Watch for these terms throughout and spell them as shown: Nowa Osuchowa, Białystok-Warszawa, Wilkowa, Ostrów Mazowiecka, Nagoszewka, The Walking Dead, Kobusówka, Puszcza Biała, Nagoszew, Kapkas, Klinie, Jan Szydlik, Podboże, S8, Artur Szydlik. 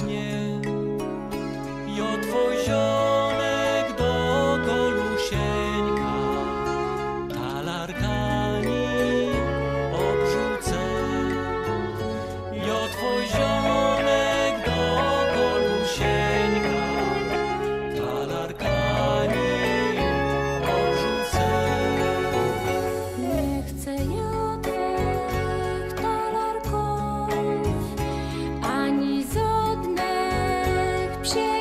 obecnie i twój ziomek do kolusieńka, talarkami obrzucę. I twój ziomek do kolusieńka, talarkami obrzucę. Nie chcę ja tych talarków, ani żadnych psie.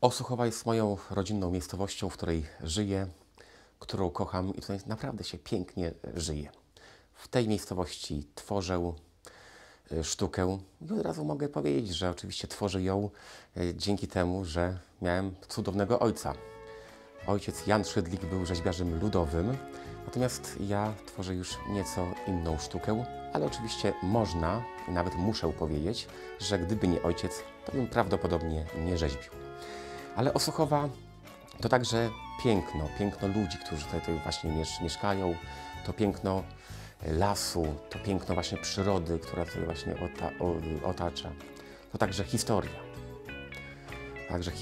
Osuchowa jest moją rodzinną miejscowością, w której żyję, którą kocham i tutaj naprawdę się pięknie żyje. W tej miejscowości tworzę sztukę i od razu mogę powiedzieć, że oczywiście tworzę ją dzięki temu, że miałem cudownego ojca. Ojciec Jan Szydlik był rzeźbiarzem ludowym, natomiast ja tworzę już nieco inną sztukę, ale oczywiście można i nawet muszę powiedzieć, że gdyby nie ojciec, to bym prawdopodobnie nie rzeźbił. Ale Osuchowa to także piękno, piękno ludzi, którzy tutaj właśnie mieszkają, to piękno lasu, to piękno właśnie przyrody, która tutaj właśnie otacza. To także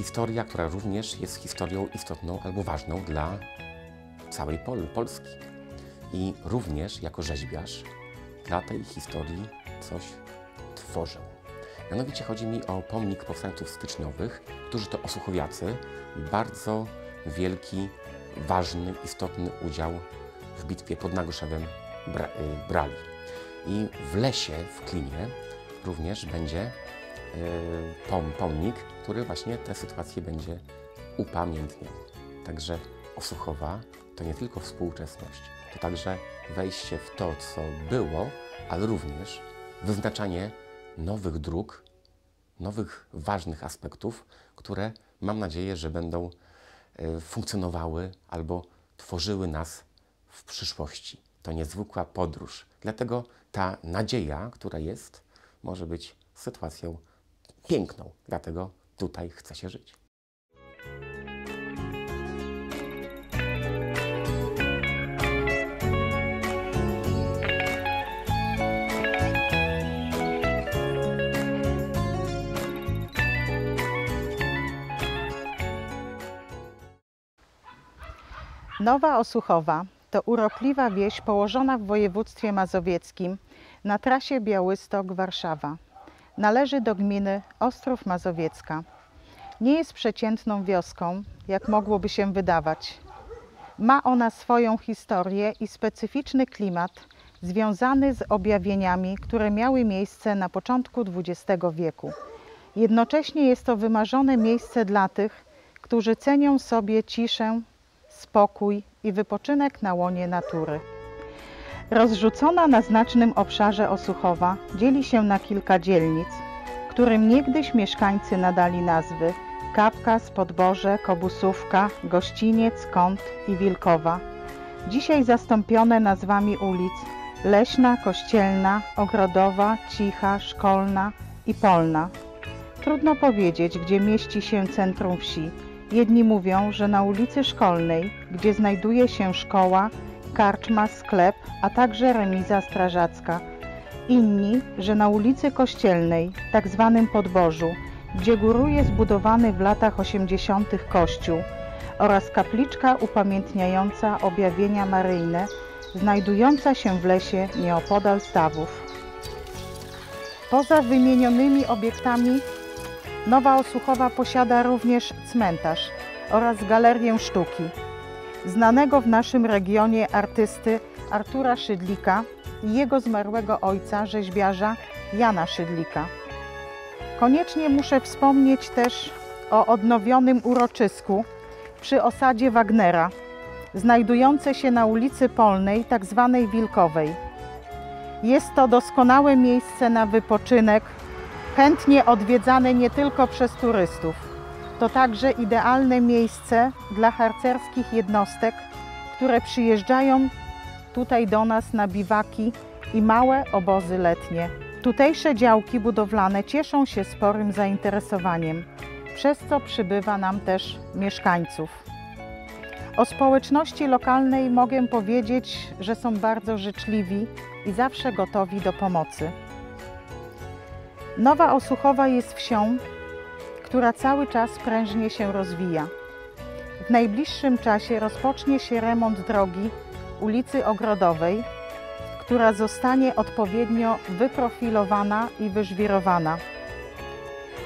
historia, która również jest historią istotną albo ważną dla całej Polski. I również jako rzeźbiarz dla tej historii coś tworzę. Mianowicie chodzi mi o pomnik powstańców styczniowych, którzy to Osuchowiacy, bardzo wielki, ważny, istotny udział w bitwie pod Nagoszewem brali. I w lesie, w Klinie, również będzie pomnik, który właśnie tę sytuację będzie upamiętniał. Także Osuchowa to nie tylko współczesność, to także wejście w to, co było, ale również wyznaczanie nowych dróg, nowych ważnych aspektów, które mam nadzieję, że będą funkcjonowały albo tworzyły nas w przyszłości. To niezwykła podróż. Dlatego ta nadzieja, która jest, może być sytuacją piękną. Dlatego tutaj chce się żyć. Nowa Osuchowa to urokliwa wieś położona w województwie mazowieckim na trasie Białystok-Warszawa. Należy do gminy Ostrów Mazowiecka. Nie jest przeciętną wioską, jak mogłoby się wydawać. Ma ona swoją historię i specyficzny klimat związany z objawieniami, które miały miejsce na początku XX wieku. Jednocześnie jest to wymarzone miejsce dla tych, którzy cenią sobie ciszę, spokój i wypoczynek na łonie natury. Rozrzucona na znacznym obszarze Osuchowa dzieli się na kilka dzielnic, którym niegdyś mieszkańcy nadali nazwy Kapkas, Podboże, Kobusówka, Gościniec, Kąt i Wilkowa. Dzisiaj zastąpione nazwami ulic Leśna, Kościelna, Ogrodowa, Cicha, Szkolna i Polna. Trudno powiedzieć, gdzie mieści się centrum wsi. Jedni mówią, że na ulicy Szkolnej, gdzie znajduje się szkoła, karczma, sklep, a także remiza strażacka. Inni, że na ulicy Kościelnej, tak zwanym Podbożu, gdzie góruje zbudowany w latach 80. kościół oraz kapliczka upamiętniająca objawienia maryjne, znajdująca się w lesie nieopodal stawów. Poza wymienionymi obiektami Nowa Osuchowa posiada również cmentarz oraz galerię sztuki znanego w naszym regionie artysty Artura Szydlika i jego zmarłego ojca, rzeźbiarza Jana Szydlika. Koniecznie muszę wspomnieć też o odnowionym uroczysku przy osadzie Wagnera, znajdujące się na ulicy Polnej, tzw. Wilkowej. Jest to doskonałe miejsce na wypoczynek, chętnie odwiedzane nie tylko przez turystów. To także idealne miejsce dla harcerskich jednostek, które przyjeżdżają tutaj do nas na biwaki i małe obozy letnie. Tutejsze działki budowlane cieszą się sporym zainteresowaniem, przez co przybywa nam też mieszkańców. O społeczności lokalnej mogę powiedzieć, że są bardzo życzliwi i zawsze gotowi do pomocy. Nowa Osuchowa jest wsią, która cały czas prężnie się rozwija. W najbliższym czasie rozpocznie się remont drogi ulicy Ogrodowej, która zostanie odpowiednio wyprofilowana i wyżwirowana.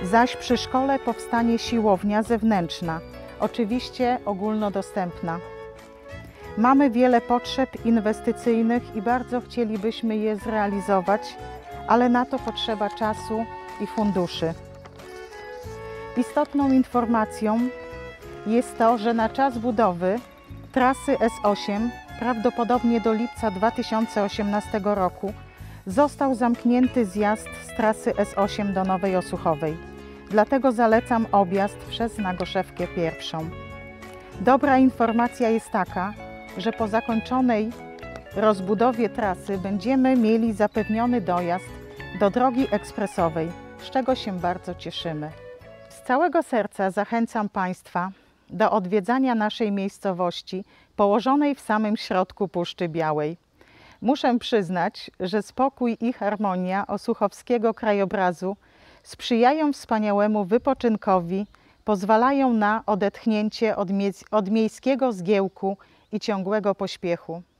Zaś przy szkole powstanie siłownia zewnętrzna, oczywiście ogólnodostępna. Mamy wiele potrzeb inwestycyjnych i bardzo chcielibyśmy je zrealizować, ale na to potrzeba czasu i funduszy. Istotną informacją jest to, że na czas budowy trasy S8 prawdopodobnie do lipca 2018 roku został zamknięty zjazd z trasy S8 do Nowej Osuchowej. Dlatego zalecam objazd przez Nagoszewkę pierwszą. Dobra informacja jest taka, że po zakończonej rozbudowie trasy będziemy mieli zapewniony dojazd do drogi ekspresowej, z czego się bardzo cieszymy. Z całego serca zachęcam Państwa do odwiedzania naszej miejscowości położonej w samym środku Puszczy Białej. Muszę przyznać, że spokój i harmonia osuchowskiego krajobrazu sprzyjają wspaniałemu wypoczynkowi, pozwalają na odetchnięcie od miejskiego zgiełku i ciągłego pośpiechu.